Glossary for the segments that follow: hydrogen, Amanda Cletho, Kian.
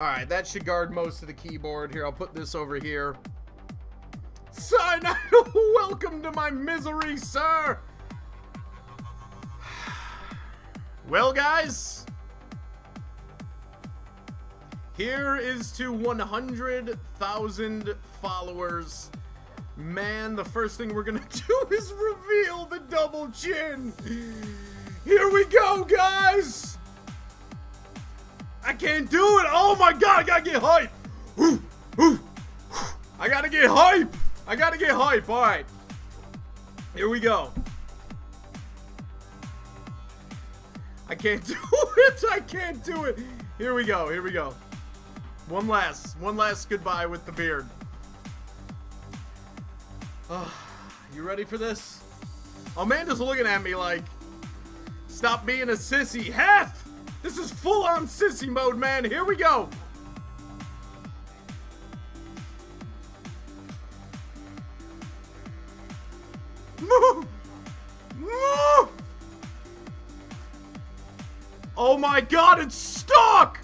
Alright, that should guard most of the keyboard. Here, I'll put this over here. Cyanide, welcome to my misery, sir! Well, guys, here is to 100,000 followers. Man, the first thing we're gonna do is reveal the double chin. Here we go, guys. I can't do it. Oh my god, I gotta get hype. Ooh, ooh. I gotta get hype. I gotta get hype. All right, here we go. I can't do it. I can't do it. Here we go. Here we go. One last goodbye with the beard. You ready for this? Amanda's looking at me like, stop being a sissy. Hef! This is full-on sissy mode, man. Here we go. Oh my god, it's stuck!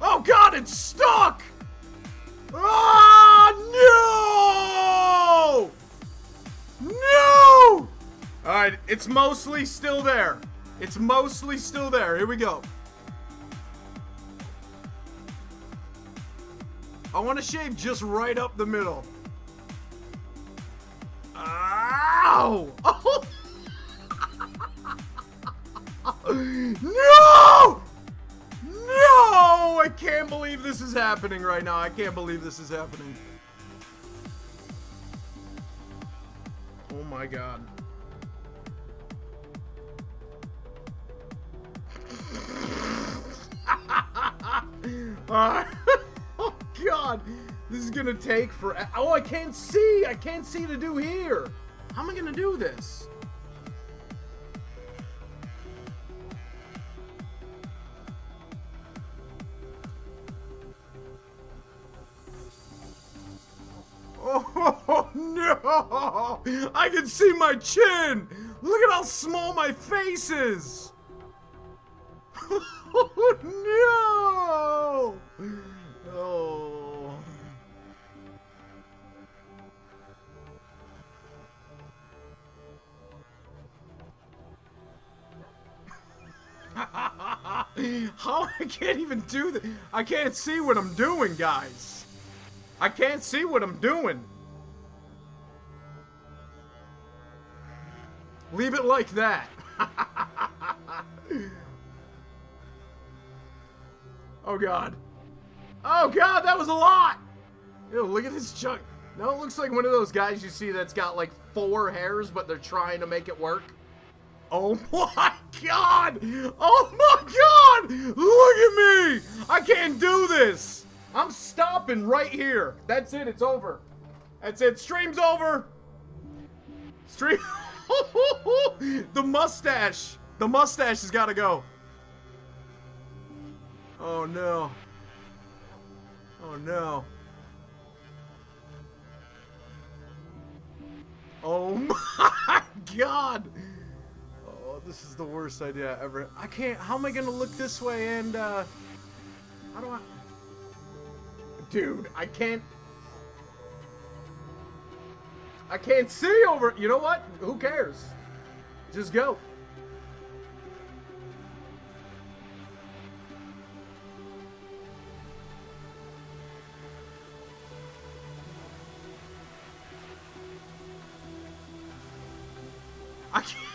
Oh god, it's stuck! Ah, no! No! Alright, it's mostly still there. It's mostly still there. Here we go. I want to shave just right up the middle. Ow! Oh! No! No! I can't believe this is happening right now. I can't believe this is happening. Oh my god. Oh god. This is gonna take forever. Oh, I can't see. I can't see to do here. How am I gonna do this? Oh no! I can see my chin! Look at how small my face is! Oh no! Oh. How? I can't even do that. I can't see what I'm doing, guys. I can't see what I'm doing. Leave it like that. Oh god. Oh god, that was a lot. Ew, look at this chunk. Now it looks like one of those guys you see that's got like 4 hairs, but they're trying to make it work. Oh my god. Oh my god. Look at me. I can't do this. I'm stopping right here. That's it. It's over. That's it. Stream's over. Stream. The mustache. The mustache has got to go. Oh, no. Oh, no. Oh, my God. Oh, this is the worst idea ever. I can't. How am I going to look this way and, how do I? Dude, I can't see over. You know what? Who cares? Just go. I can't.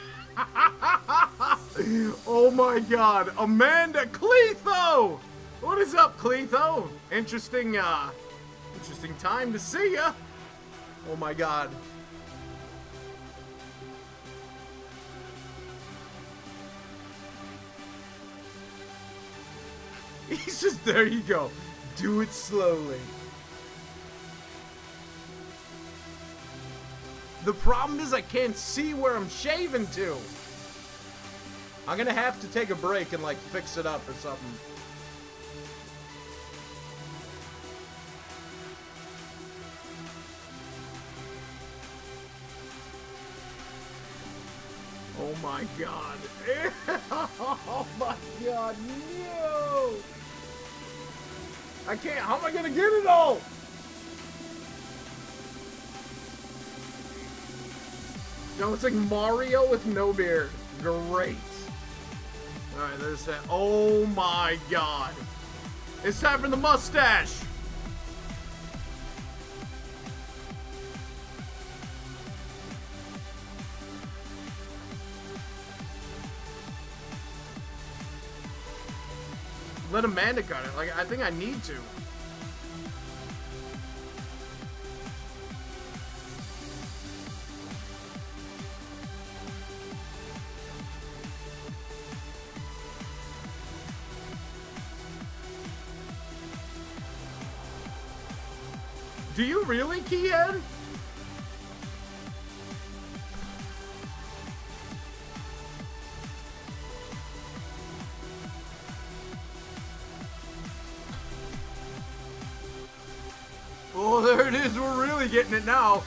Oh my god, Amanda Cletho! What is up, Cletho? Interesting, interesting time to see ya. Oh my god. He's just, there you go. Do it slowly. The problem is I can't see where I'm shaving to. I'm gonna have to take a break and like fix it up or something. Oh my god. Oh my god, no! I can't. How am I gonna get it all? No, it's like Mario with no beard. Great. All right, there's that. Oh my God! It's time for the mustache. Let Amanda cut it. Like, I think I need to. Do you really, Kian? Oh, there it is. We're really getting it now.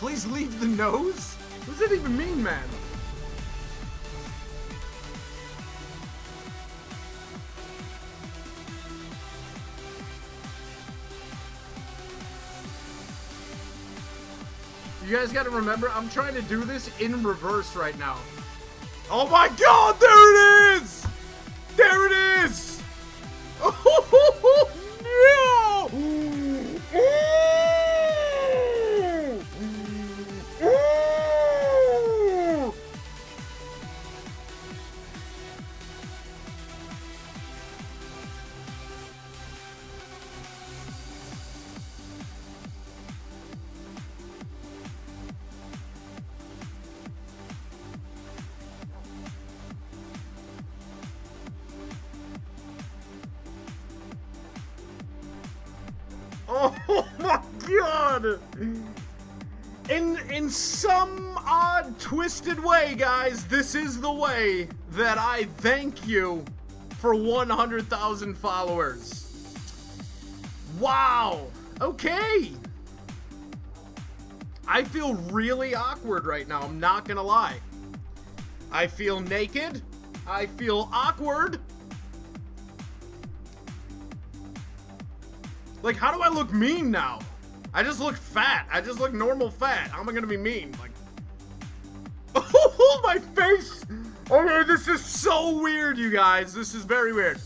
Please leave the nose? What does that even mean, man? You guys gotta remember, I'm trying to do this in reverse right now. Oh my God, there it is! There it is! Oh no! Oh my God! In some odd, twisted way, guys, this is the way that I thank you for 100,000 followers. Wow! Okay! I feel really awkward right now, I'm not gonna lie. I feel naked. I feel awkward. Like, how do I look mean now? I just look fat. I just look normal fat. How am I gonna be mean? Like, oh, my face! Okay, this is so weird, you guys. This is very weird.